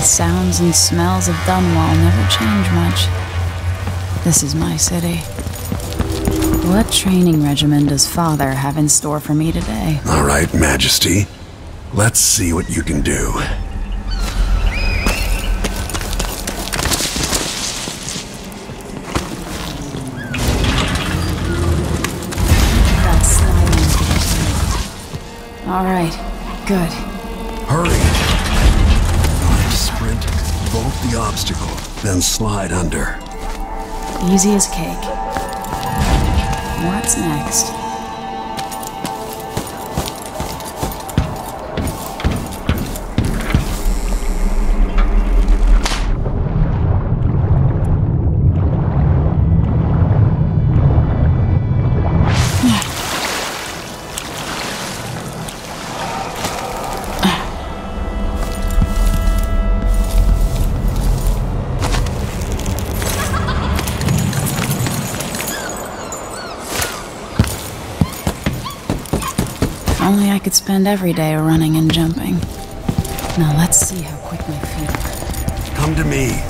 The sounds and smells of Dunwall never change much. This is my city. What training regimen does Father have in store for me today? All right, Majesty. Let's see what you can do. All right, good. Hurry. Sprint, bolt the obstacle, then slide under. Easy as cake. What's next? Only I could spend every day running and jumping. Now let's see how quick my feet are. Come to me.